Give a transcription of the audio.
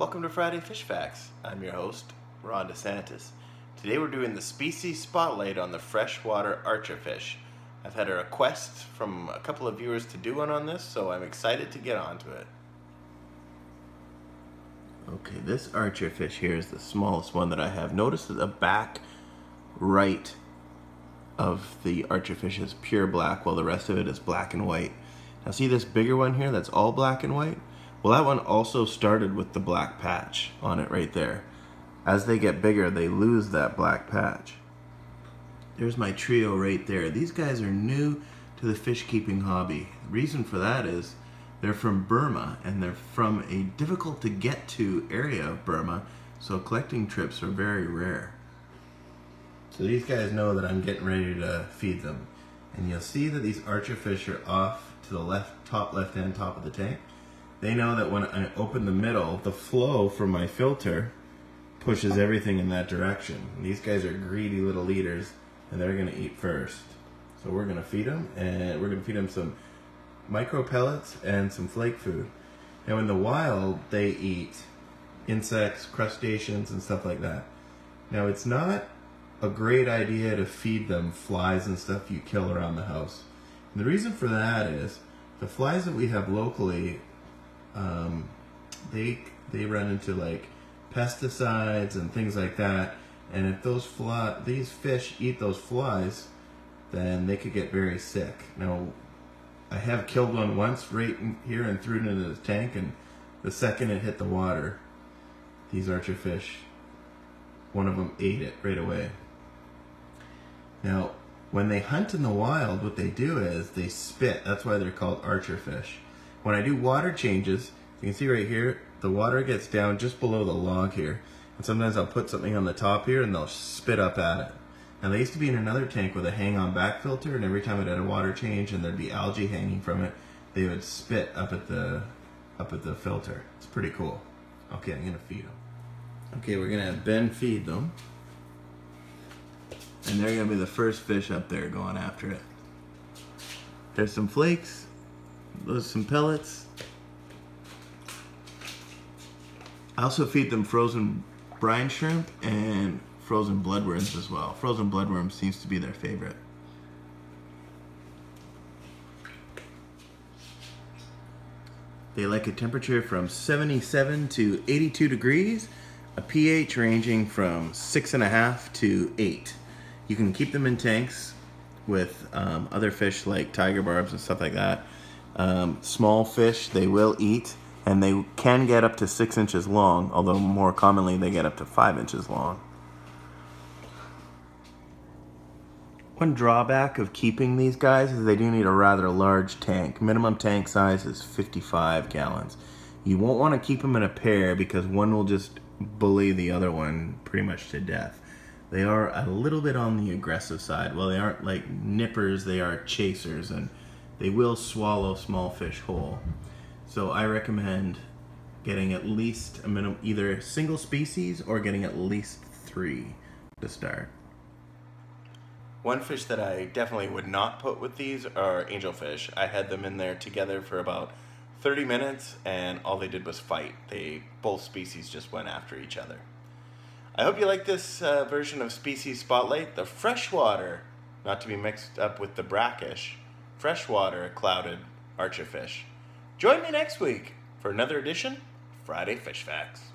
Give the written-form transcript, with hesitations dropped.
Welcome to Friday Fish Facts. I'm your host, Ron DeSantis. Today we're doing the species spotlight on the freshwater archerfish. I've had a request from a couple of viewers to do one on this, so I'm excited to get onto it. Okay, this archerfish here is the smallest one that I have. Notice that the back right of the archerfish is pure black, while the rest of it is black and white. Now see this bigger one here that's all black and white? Well, that one also started with the black patch on it right there. As they get bigger, they lose that black patch. There's my trio right there. These guys are new to the fish keeping hobby. The reason for that is they're from Burma, and they're from a difficult to get to area of Burma, so collecting trips are very rare. So these guys know that I'm getting ready to feed them. And you'll see that these archerfish are off to the left, top left-hand top of the tank. They know that when I open the middle, the flow from my filter pushes everything in that direction. And these guys are greedy little eaters, and they're gonna eat first. So we're gonna feed them, and we're gonna feed them some micro pellets and some flake food. Now in the wild, they eat insects, crustaceans, and stuff like that. Now it's not a great idea to feed them flies and stuff you kill around the house. And the reason for that is the flies that we have locally, they run into like pesticides and things like that, and if these fish eat those flies, then they could get very sick. Now, I have killed one once right in here and threw it into the tank, and the second it hit the water, these archerfish, one of them ate it right away. Now, when they hunt in the wild, what they do is they spit. That's why they're called archerfish. When I do water changes, you can see right here, the water gets down just below the log here. And sometimes I'll put something on the top here and they'll spit up at it. Now they used to be in another tank with a hang on back filter, and every time I did a water change and there'd be algae hanging from it, they would spit up at the filter. It's pretty cool. Okay, I'm gonna feed them. Okay, we're gonna have Ben feed them. And they're gonna be the first fish up there going after it. There's some flakes. Those some pellets. I also feed them frozen brine shrimp and frozen bloodworms as well. Frozen bloodworms seems to be their favorite. They like a temperature from 77 to 82 degrees, a pH ranging from 6.5 to 8. You can keep them in tanks with other fish like tiger barbs and stuff like that. Small fish they will eat, and they can get up to 6 inches long, although more commonly they get up to 5 inches long. One drawback of keeping these guys is they do need a rather large tank. Minimum tank size is 55 gallons. You won't want to keep them in a pair because one will just bully the other one pretty much to death. They are a little bit on the aggressive side. Well, they aren't like nippers, they are chasers, and they will swallow small fish whole. So I recommend getting at least a minimum, either single species or getting at least 3 to start. One fish that I definitely would not put with these are angelfish. I had them in there together for about 30 minutes and all they did was fight. Both species just went after each other. I hope you like this version of Species Spotlight, the freshwater, not to be mixed up with the brackish, freshwater clouded archerfish. Join me next week for another edition of Friday Fish Facts.